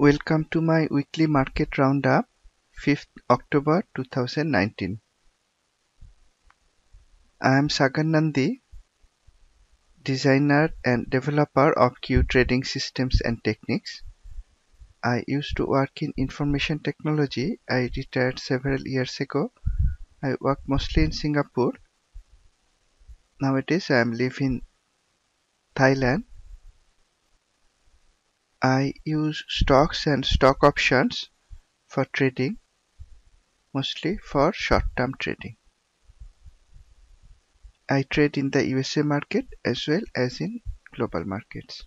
Welcome to my weekly market roundup, 5th October 2019. I am Sagar Nandi, designer and developer of Q Trading Systems and Techniques. I used to work in information technology. I retired several years ago. I work mostly in Singapore. Nowadays I am living in Thailand. I use stocks and stock options for trading, mostly for short-term trading. I trade in the USA market as well as in global markets.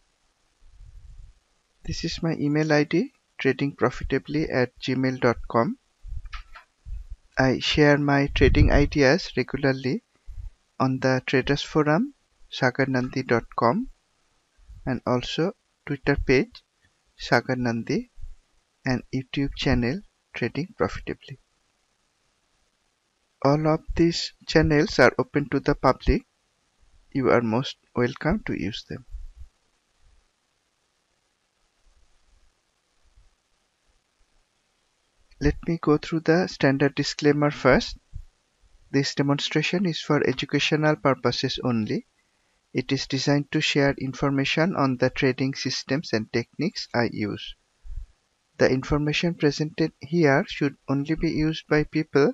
This is my email ID, tradingprofitably@gmail.com. I share my trading ideas regularly on the traders forum, sagarnandi.com, and also Twitter page Sagar Nandi and YouTube channel Trading Profitably. All of these channels are open to the public. You are most welcome to use them. Let me go through the standard disclaimer first. This demonstration is for educational purposes only. It is designed to share information on the trading systems and techniques I use. The information presented here should only be used by people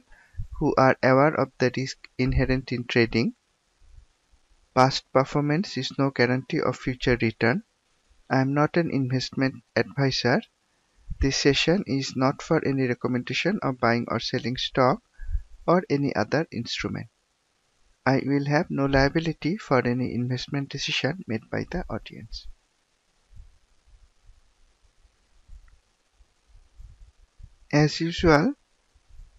who are aware of the risk inherent in trading. Past performance is no guarantee of future return. I am not an investment advisor. This session is not for any recommendation of buying or selling stock or any other instrument. I will have no liability for any investment decision made by the audience. As usual,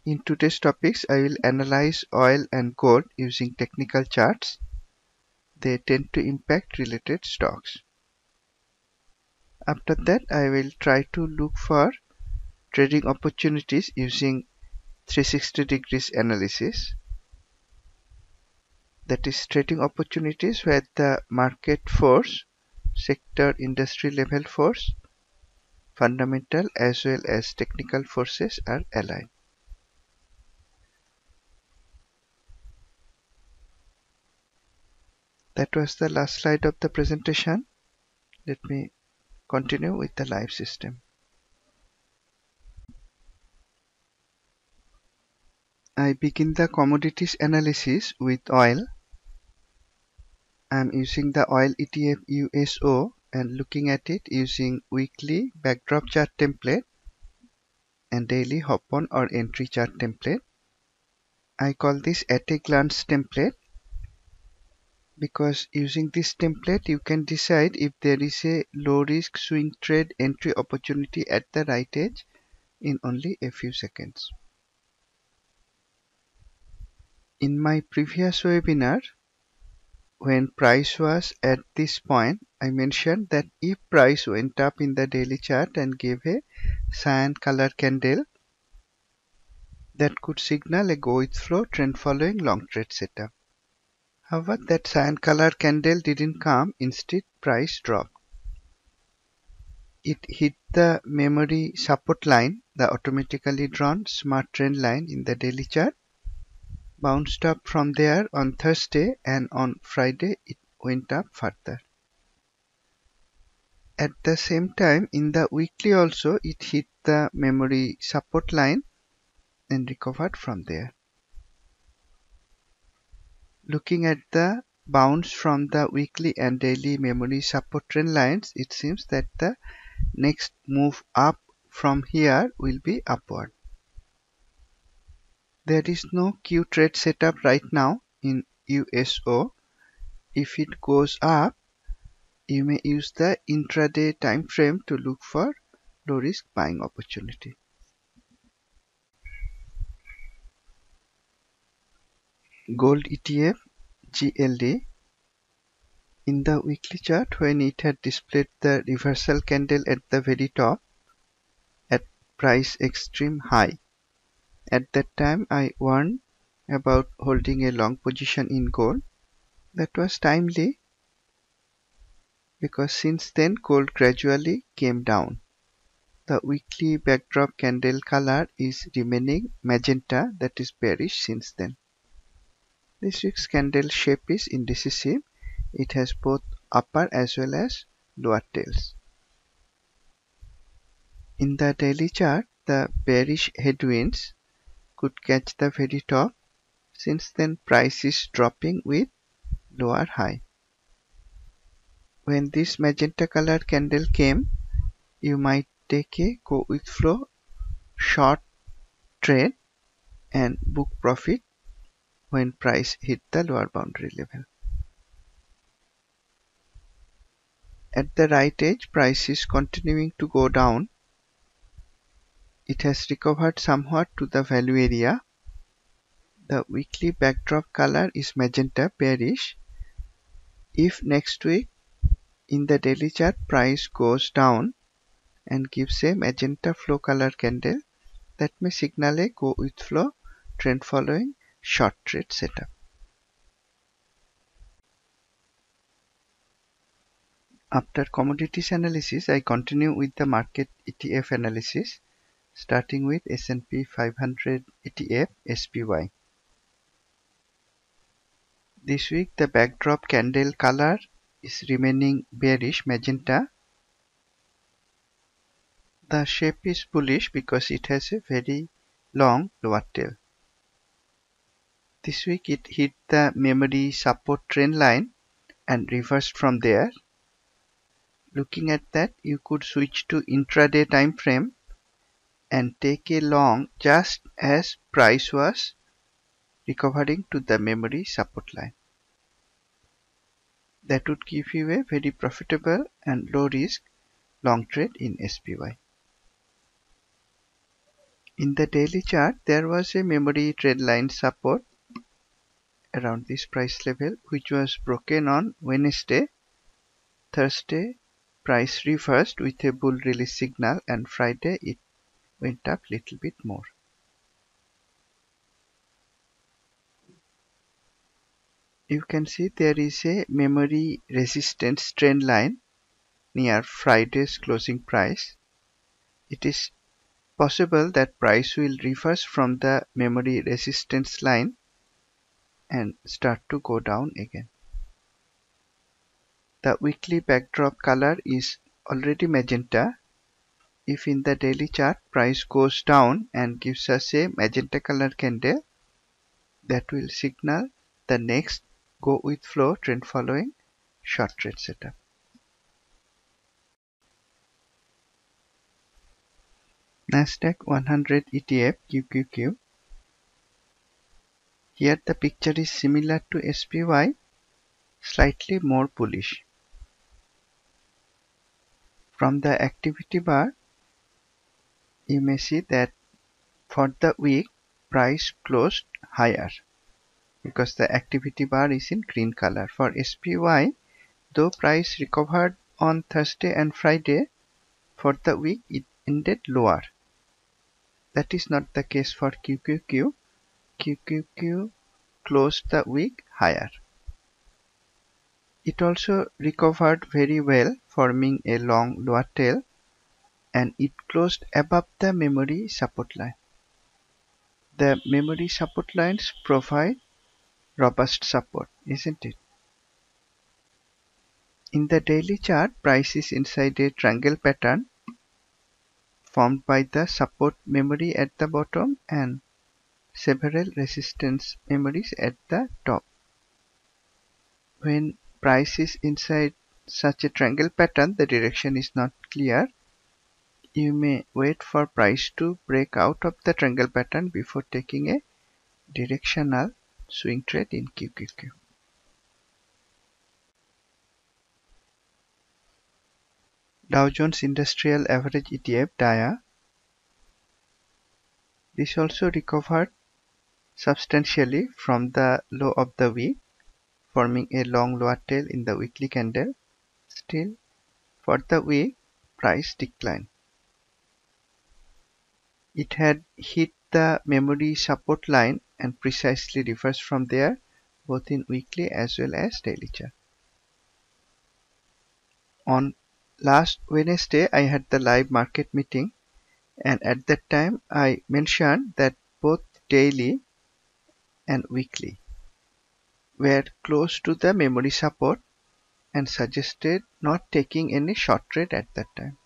in today's topics, I will analyze oil and gold using technical charts. They tend to impact related stocks. After that, I will try to look for trading opportunities using 360 degrees analysis. That is trading opportunities where the market force, sector, industry level force, fundamental as well as technical forces are aligned. That was the last slide of the presentation. Let me continue with the live system. I begin the commodities analysis with oil. I am using the oil ETF USO and looking at it using weekly backdrop chart template and daily hop-on or entry chart template. I call this at a glance template because using this template you can decide if there is a low risk swing trade entry opportunity at the right edge in only a few seconds. In my previous webinar, when price was at this point, I mentioned that if price went up in the daily chart and gave a cyan color candle, that could signal a go with flow trend following long trade setup. However, that cyan color candle didn't come, instead price dropped. It hit the memory support line, the automatically drawn smart trend line in the daily chart, bounced up from there on Thursday, and on Friday it went up further. At the same time, in the weekly also it hit the memory support line and recovered from there. Looking at the bounce from the weekly and daily memory support trend lines, it seems that the next move up from here will be upward. There is no Q trade setup right now in USO. If it goes up, you may use the intraday time frame to look for low risk buying opportunity. Gold ETF GLD. In the weekly chart, when it had displayed the reversal candle at the very top at price extreme high, at that time I warned about holding a long position in gold. That was timely because since then gold gradually came down. the weekly backdrop candle color is remaining magenta, that is bearish since then. This week's candle shape is indecisive. It has both upper as well as lower tails. In the daily chart, the bearish headwinds could catch the very top. Since then, price is dropping with lower high. When this magenta colored candle came, you might take a go with flow short trade and book profit when price hit the lower boundary level. At the right edge, price is continuing to go down. It has recovered somewhat to the value area. The weekly backdrop color is magenta, bearish. If next week in the daily chart price goes down and gives a magenta flow color candle, that may signal a go with flow trend following short trade setup. After commodities analysis, I continue with the market ETF analysis, starting with S&P 500 ETF SPY. This week the backdrop candle color is remaining bearish magenta. The shape is bullish because it has a very long lower tail. This week it hit the memory support trend line and reversed from there. Looking at that, you could switch to intraday time frame and take a long just as price was recovering to the memory support line. That would give you a very profitable and low risk long trade in SPY. In the daily chart, there was a memory trend line support around this price level, which was broken on Wednesday. Thursday, price reversed with a bull release signal, and Friday it went up a little bit more. You can see there is a memory resistance trend line near Friday's closing price. It is possible that price will reverse from the memory resistance line and start to go down again. The weekly backdrop color is already magenta. If in the daily chart price goes down and gives us a magenta color candle, that will signal the next go with flow trend following short trade setup. Nasdaq 100 ETF QQQ. Here the picture is similar to SPY, slightly more bullish. From the activity bar, you may see that for the week price closed higher because the activity bar is in green color. For SPY, though price recovered on Thursday and Friday, for the week it ended lower. That is not the case for QQQ. QQQ closed the week higher. It also recovered very well, forming a long lower tail, and it closed above the memory support line. The memory support lines provide robust support, isn't it? In the daily chart, price is inside a triangle pattern formed by the support memory at the bottom and several resistance memories at the top. When price is inside such a triangle pattern, the direction is not clear. You may wait for price to break out of the triangle pattern before taking a directional swing trade in QQQ. Dow Jones Industrial Average ETF DIA. This also recovered substantially from the low of the week, forming a long lower tail in the weekly candle. Still, for the week, price declined. It had hit the memory support line and precisely reversed from there, both in weekly as well as daily chart. On last Wednesday, I had the live market meeting and at that time I mentioned that both daily and weekly were close to the memory support and suggested not taking any short trade at that time.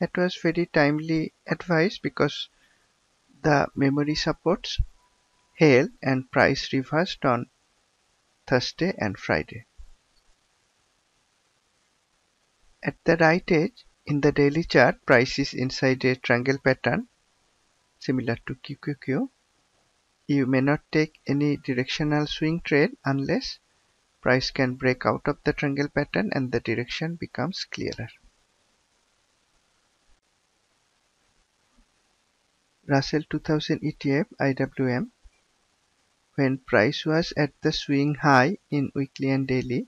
That was very timely advice because the memory supports held and price reversed on Thursday and Friday. At the right edge in the daily chart, price is inside a triangle pattern similar to QQQ. You may not take any directional swing trade unless price can break out of the triangle pattern and the direction becomes clearer. Russell 2000 ETF IWM, when price was at the swing high in weekly and daily,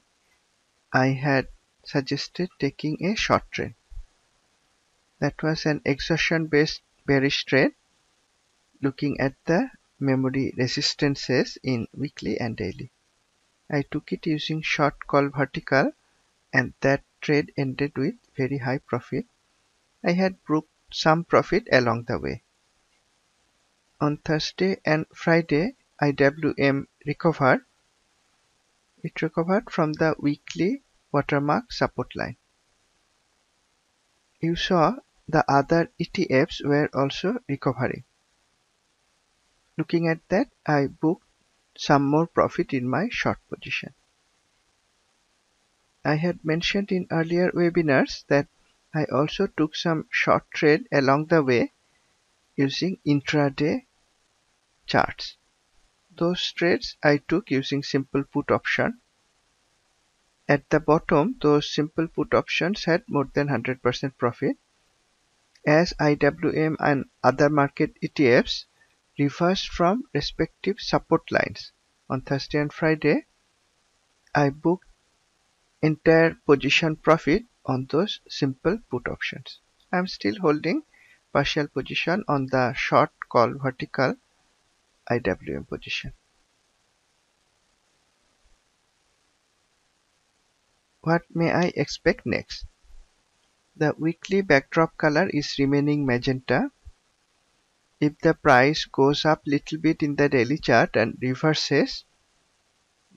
I had suggested taking a short trade. That was an exhaustion based bearish trade looking at the memory resistances in weekly and daily. I took it using short call vertical and that trade ended with very high profit. I had booked some profit along the way. On Thursday and Friday, IWM recovered. It recovered from the weekly watermark support line. You saw the other ETFs were also recovering. Looking at that, I booked some more profit in my short position. I had mentioned in earlier webinars that I also took some short trade along the way using intraday charts. Those trades I took using simple put option. At the bottom, those simple put options had more than 100% profit, as IWM and other market ETFs reversed from respective support lines. On Thursday and Friday, I booked entire position profit on those simple put options. I am still holding partial position on the short call vertical IWM position. What may I expect next? The weekly backdrop color is remaining magenta. If the price goes up little bit in the daily chart and reverses,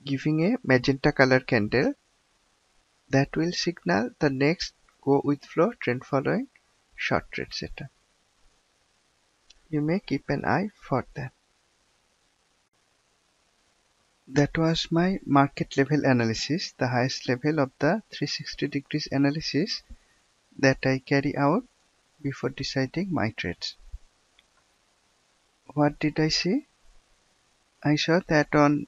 giving a magenta color candle, that will signal the next go with flow trend following short trade setup. You may keep an eye for that. That was my market level analysis, the highest level of the 360 degrees analysis that I carry out before deciding my trades. What did I see? I saw that on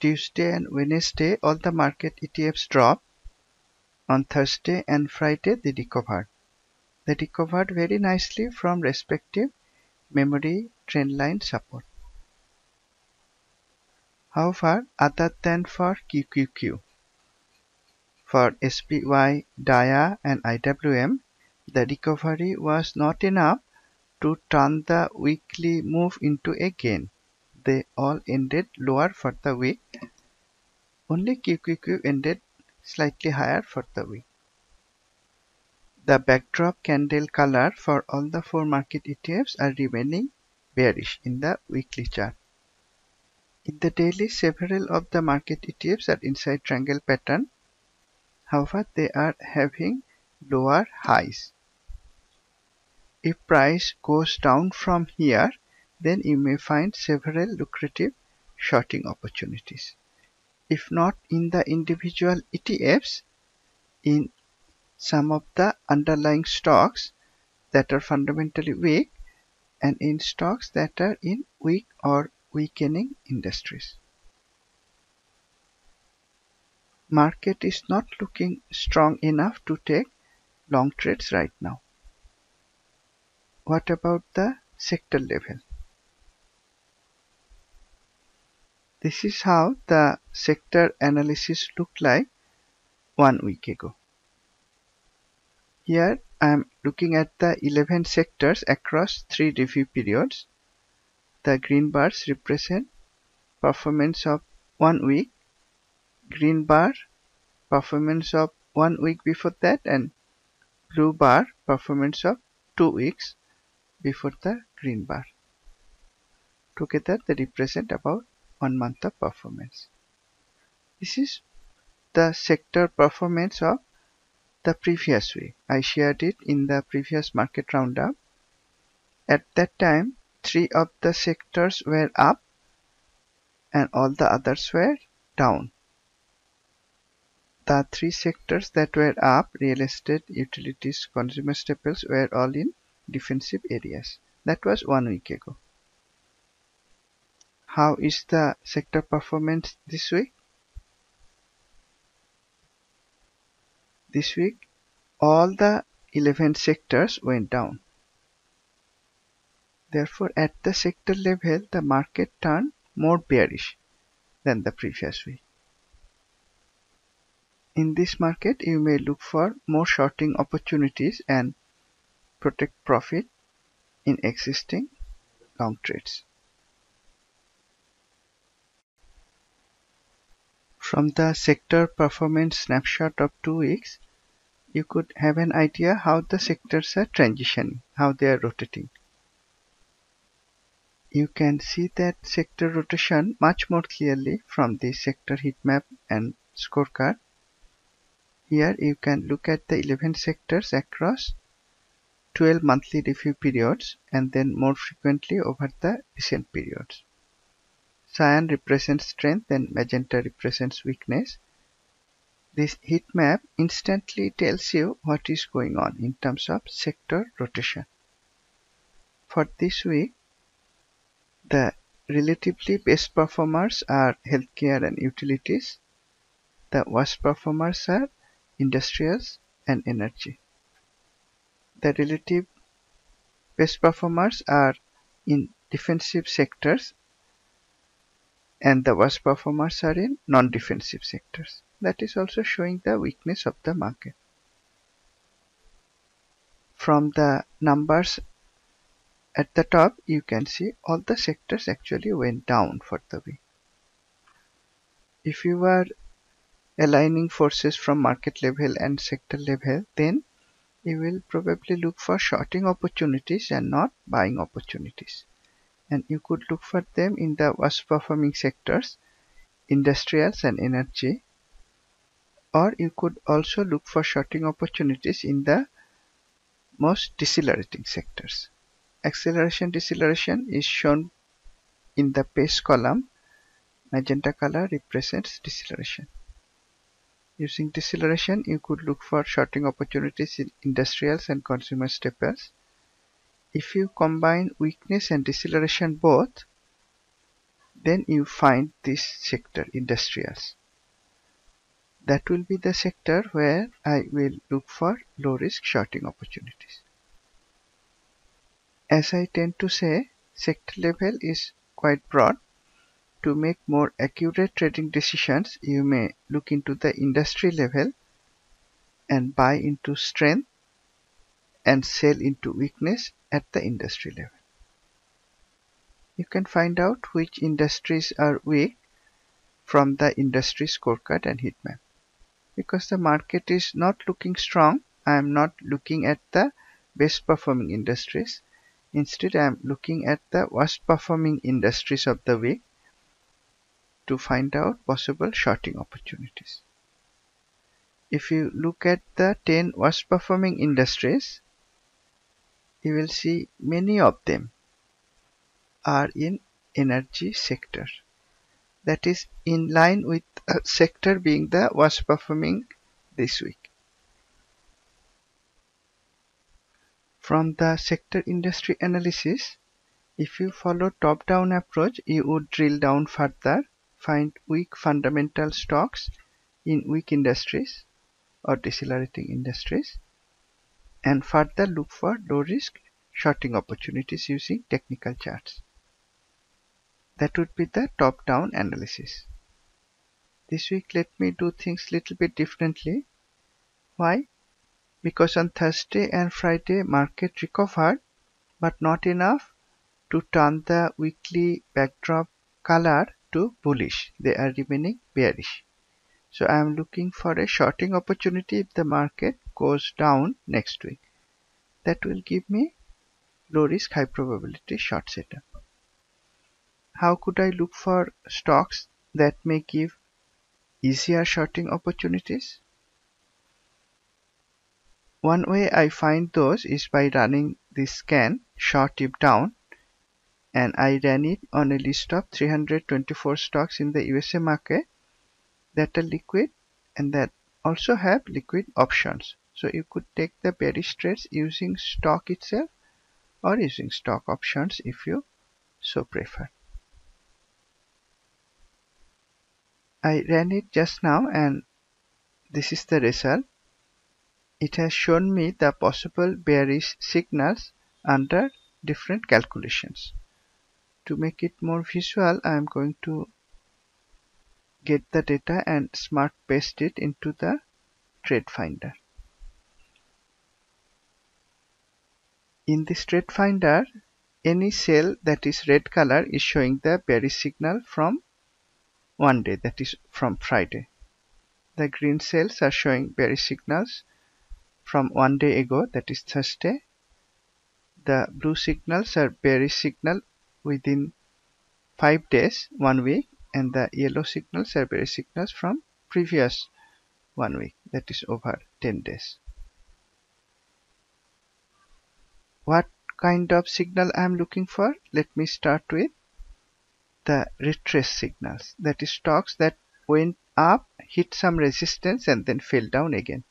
Tuesday and Wednesday all the market ETFs dropped. On Thursday and Friday they recovered. They recovered very nicely from respective memory trendline support. However, other than for QQQ, for SPY, DIA and IWM, the recovery was not enough to turn the weekly move into a gain. They all ended lower for the week. Only QQQ ended slightly higher for the week. The backdrop candle color for all the four market ETFs are remaining bearish in the weekly chart. In the daily, several of the market ETFs are inside triangle pattern. However, they are having lower highs. If price goes down from here, then you may find several lucrative shorting opportunities. If not in the individual ETFs, in some of the underlying stocks that are fundamentally weak and in stocks that are in weak or weakening industries. Market is not looking strong enough to take long trades right now. What about the sector level? This is how the sector analysis looked like 1 week ago. Here I am looking at the 11 sectors across 3 review periods. The green bars represent performance of 1 week, green bar performance of 1 week before that, and blue bar performance of 2 weeks before the green bar. Together they represent about 1 month of performance. This is the sector performance of the previous week. I shared it in the previous market roundup. At that time, 3 of the sectors were up and all the others were down. The 3 sectors that were up, real estate, utilities, consumer staples, were all in defensive areas. That was 1 week ago. How is the sector performance this week? This week, all the 11 sectors went down. Therefore, at the sector level, the market turned more bearish than the previous week. In this market, you may look for more shorting opportunities and protect profit in existing long trades. From the sector performance snapshot of 2 weeks, you could have an idea how the sectors are transitioning, how they are rotating. You can see that sector rotation much more clearly from the sector heat map and scorecard. Here you can look at the 11 sectors across 12 monthly review periods and then more frequently over the recent periods. Cyan represents strength and magenta represents weakness. This heat map instantly tells you what is going on in terms of sector rotation. For this week, the relatively best performers are healthcare and utilities. The worst performers are industrials and energy. The relative best performers are in defensive sectors, and the worst performers are in non-defensive sectors. That is also showing the weakness of the market. From the numbers at the top, you can see all the sectors actually went down for the week. If you are aligning forces from market level and sector level, then you will probably look for shorting opportunities and not buying opportunities. And you could look for them in the worst performing sectors, industrials and energy, or you could also look for shorting opportunities in the most decelerating sectors. Acceleration deceleration is shown in the pace column. Magenta color represents deceleration. Using deceleration, you could look for shorting opportunities in industrials and consumer staples. If you combine weakness and deceleration both, then you find this sector, industrials. That will be the sector where I will look for low risk shorting opportunities. As I tend to say, sector level is quite broad. To make more accurate trading decisions, you may look into the industry level and buy into strength and sell into weakness at the industry level. You can find out which industries are weak from the industry scorecard and heat map. Because the market is not looking strong, I am not looking at the best performing industries. Instead, I am looking at the worst performing industries of the week to find out possible shorting opportunities. If you look at the 10 worst performing industries, you will see many of them are in energy sector. That is in line with a sector being the worst performing this week. From the sector industry analysis, if you follow top-down approach, you would drill down further, find weak fundamental stocks in weak industries or decelerating industries, and further look for low risk shorting opportunities using technical charts. That would be the top down analysis. This week, let me do things little bit differently. Why? Because on Thursday and Friday market recovered, but not enough to turn the weekly backdrop color to bullish. They are remaining bearish. So I am looking for a shorting opportunity if the market goes down next week. That will give me low risk, high probability short setup. How could I look for stocks that may give easier shorting opportunities? One way I find those is by running this scan, short if down, and I ran it on a list of 324 stocks in the USA market that are liquid and that also have liquid options. So you could take the bearish trades using stock itself or using stock options if you so prefer. I ran it just now and this is the result. It has shown me the possible bearish signals under different calculations. To make it more visual, I am going to get the data and smart paste it into the trade finder. In this trade finder, any cell that is red color is showing the bearish signal from one day, that is from Friday. The green cells are showing bearish signals from one day ago, that is Thursday. The blue signals are bearish signal within 5 days, 1 week, and the yellow signals are bearish signals from previous 1 week, that is over 10 days. What kind of signal I am looking for? Let me start with the retrace signals, that is stocks that went up, hit some resistance and then fell down again.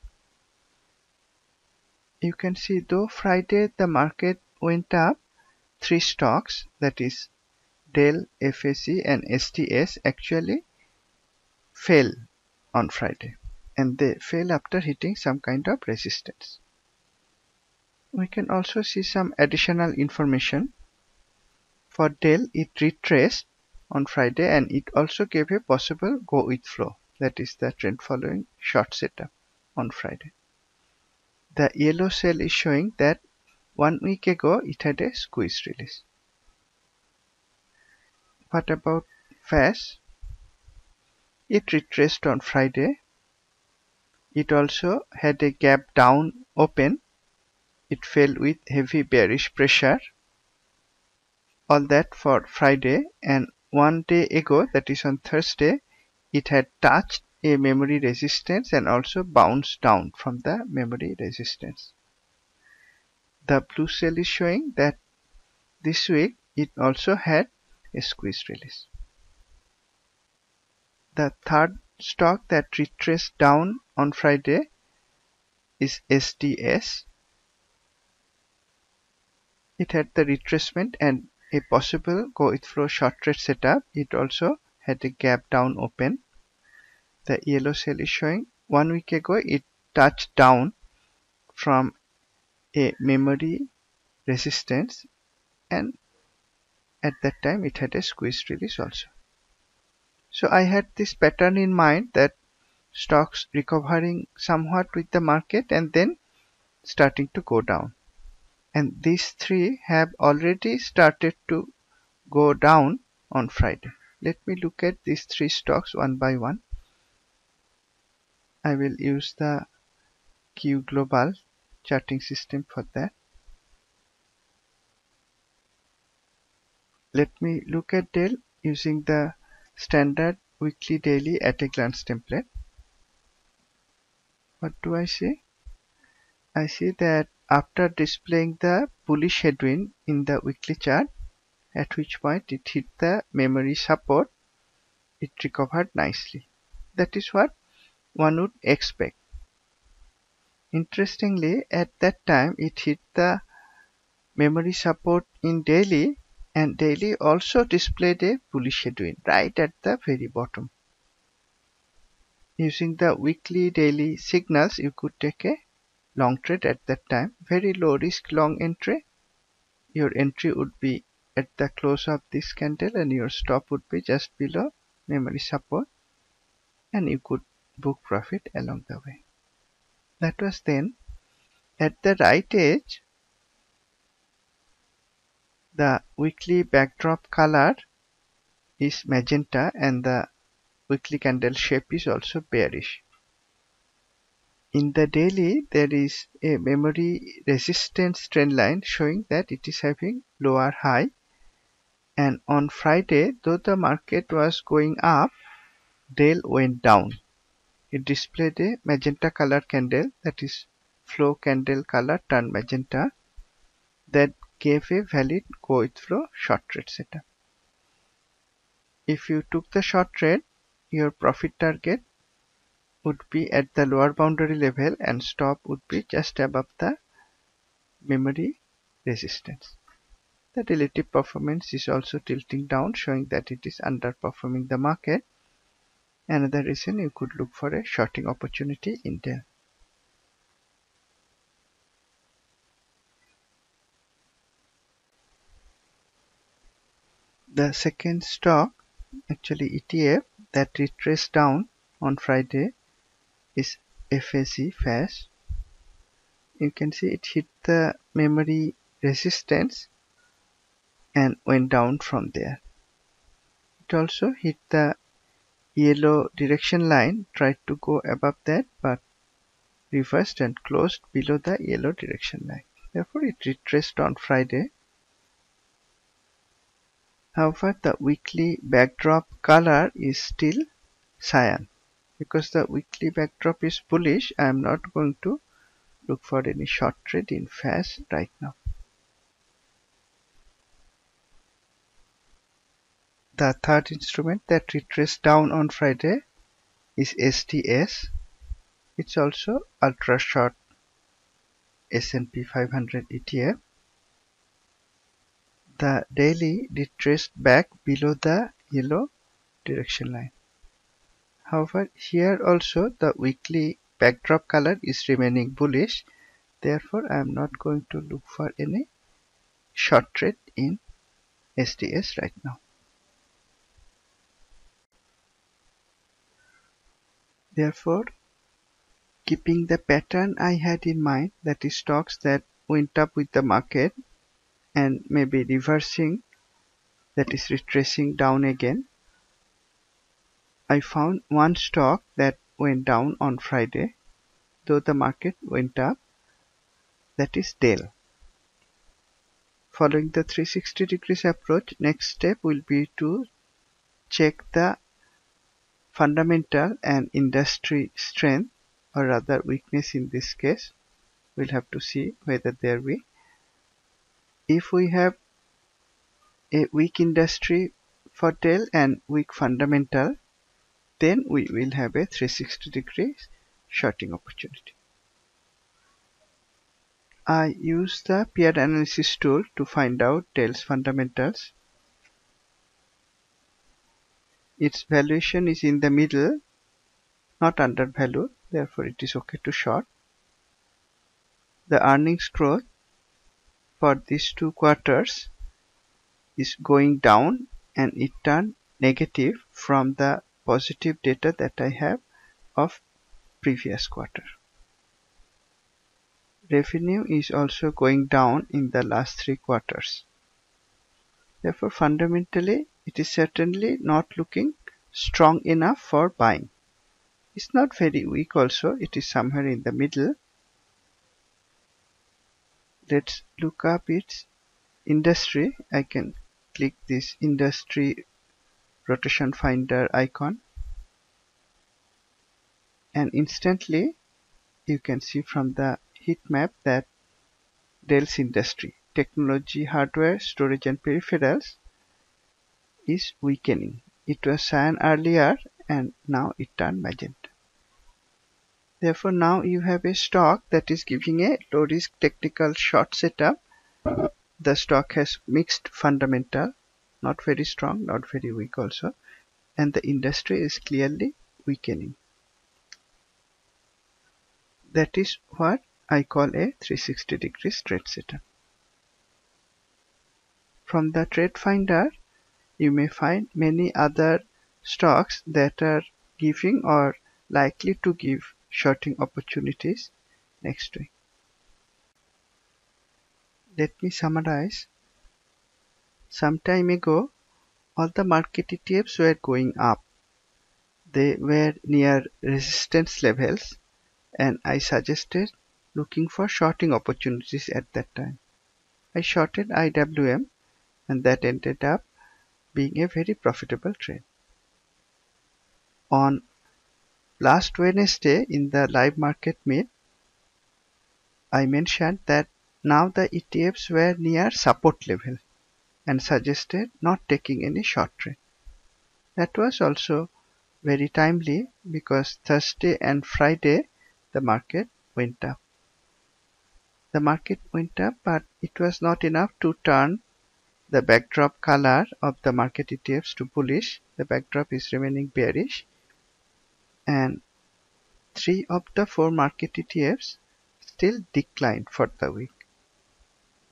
You can see though Friday the market went up, 3 stocks, that is Dell, FAZ and SDS actually fell on Friday, and they fell after hitting some kind of resistance. We can also see some additional information. For Dell, it retraced on Friday and it also gave a possible go with flow, that is the trend following short setup on Friday. The yellow cell is showing that 1 week ago it had a squeeze release. What about FAZ? It retraced on Friday. It also had a gap down open. It fell with heavy bearish pressure. All that for Friday, and 1 day ago, that is on Thursday, it had touched a memory resistance and also bounced down from the memory resistance. The blue cell is showing that this week it also had a squeeze release. The third stock that retraced down on Friday is SDS. It had the retracement and a possible go with flow short trade setup. It also had a gap down open. The yellow cell is showing 1 week ago it touched down from a memory resistance, and at that time it had a squeeze release also. So I had this pattern in mind, that stocks recovering somewhat with the market and then starting to go down. And these 3 have already started to go down on Friday. Let me look at these 3 stocks one by one. I will use the Q-Global charting system for that. Let me look at Dell using the standard weekly daily at a glance template. What do I see? I see that after displaying the bullish headwind in the weekly chart, at which point it hit the memory support, it recovered nicely. That is what one would expect. Interestingly, at that time it hit the memory support in daily, and daily also displayed a bullish headwind right at the very bottom. Using the weekly daily signals, you could take a long trade at that time, very low risk long entry. Your entry would be at the close of this candle and your stop would be just below memory support, and you could book profit along the way. That was then. At the right edge, the weekly backdrop color is magenta and the weekly candle shape is also bearish. In the daily, there is a memory resistance trend line showing that it is having lower high. And on Friday, though the market was going up, Dell went down. It displayed a magenta color candle, that is flow candle color turned magenta, that gave a valid go with flow short trade setup. If you took the short trade, your profit target would be at the lower boundary level and stop would be just above the memory resistance. The relative performance is also tilting down, showing that it is underperforming the market. Another reason you could look for a shorting opportunity in Dell. The second stock, actually ETF, that retraced down on Friday is FAZ. You can see it hit the memory resistance and went down from there. It also hit the yellow direction line, tried to go above that but reversed and closed below the yellow direction line. Therefore it retraced on Friday. However, the weekly backdrop color is still cyan. Because the weekly backdrop is bullish, I am not going to look for any short trade in FAZ right now. The third instrument that retraced down on Friday is SDS. It's also ultra short S&P 500 ETF. The daily retraced back below the yellow direction line. However, here also the weekly backdrop color is remaining bullish. Therefore, I am not going to look for any short trade in SDS right now. Therefore, keeping the pattern I had in mind, that is stocks that went up with the market and maybe reversing, that is retracing down again, I found one stock that went down on Friday, though the market went up, that is Dell. Following the 360 degrees approach, next step will be to check the fundamental and industry strength, or rather weakness in this case. We'll have to see whether there will. If we have a weak industry for Dell and weak fundamental, then we will have a 360 degrees shorting opportunity. I use the peer analysis tool to find out Dell's fundamentals. Its valuation is in the middle, not undervalued, therefore it is okay to short. The earnings growth for these two quarters is going down and it turned negative from the positive data that I have of previous quarter. Revenue is also going down in the last three quarters. Therefore, fundamentally, it is certainly not looking strong enough for buying. It's not very weak also, it is somewhere in the middle. Let's look up its industry. I can click this industry rotation finder icon. And instantly you can see from the heat map that Dell's industry, technology, hardware, storage and peripherals, is weakening. It was cyan earlier and now it turned magenta. Therefore, now you have a stock that is giving a low risk technical short setup. The stock has mixed fundamental, not very strong, not very weak also, and the industry is clearly weakening. That is what I call a 360 degrees trade setup. From the trade finder, you may find many other stocks that are giving or likely to give shorting opportunities next week. Let me summarize. Some time ago, all the market ETFs were going up. They were near resistance levels and I suggested looking for shorting opportunities at that time. I shorted IWM and that ended up being a very profitable trade. On last Wednesday in the live market meet, I mentioned that now the ETFs were near support level and suggested not taking any short trade. That was also very timely because Thursday and Friday the market went up. The market went up, but it was not enough to turn the backdrop color of the market ETFs to bullish. The backdrop is remaining bearish, and 3 of the 4 market ETFs still declined for the week.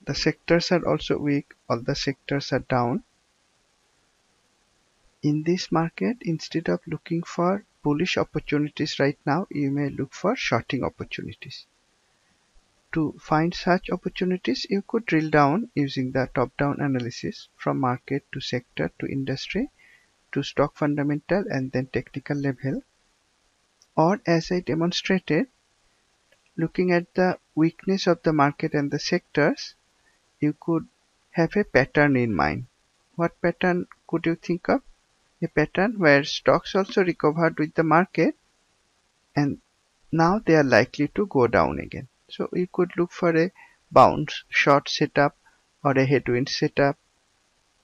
The sectors are also weak. All the sectors are down. In this market, instead of looking for bullish opportunities right now, you may look for shorting opportunities. To find such opportunities, you could drill down using the top-down analysis from market to sector to industry to stock fundamental and then technical level, or as I demonstrated, looking at the weakness of the market and the sectors, you could have a pattern in mind. What pattern could you think of? A pattern where stocks also recovered with the market and now they are likely to go down again. So you could look for a bounce short setup or a headwind setup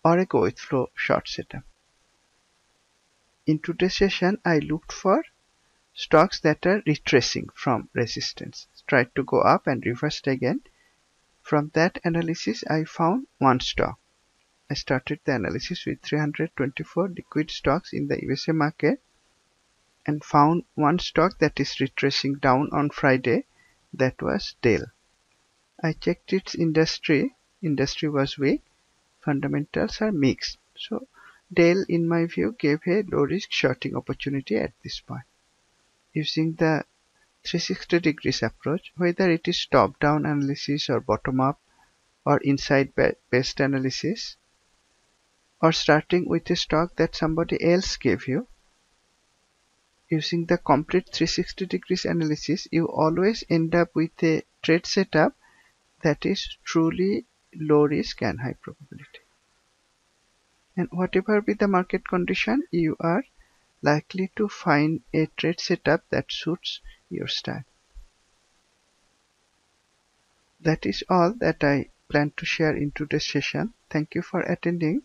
or a go with flow short setup. In today's session, I looked for stocks that are retracing from resistance, tried to go up and reversed again. From that analysis, I found one stock. I started the analysis with 324 liquid stocks in the USA market and found one stock that is retracing down on Friday. That was Dell. I checked its industry. Industry was weak. Fundamentals are mixed. So Dell, in my view, gave a low risk shorting opportunity at this point. Using the 360 degrees approach, whether it is top down analysis or bottom up or inside based analysis, or starting with a stock that somebody else gave you, using the complete 360 degrees analysis, you always end up with a trade setup that is truly low risk and high probability. And whatever be the market condition, you are likely to find a trade setup that suits your style. That is all that I plan to share in today's session. Thank you for attending.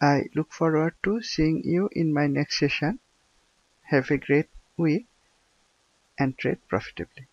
I look forward to seeing you in my next session. Have a great week and trade profitably.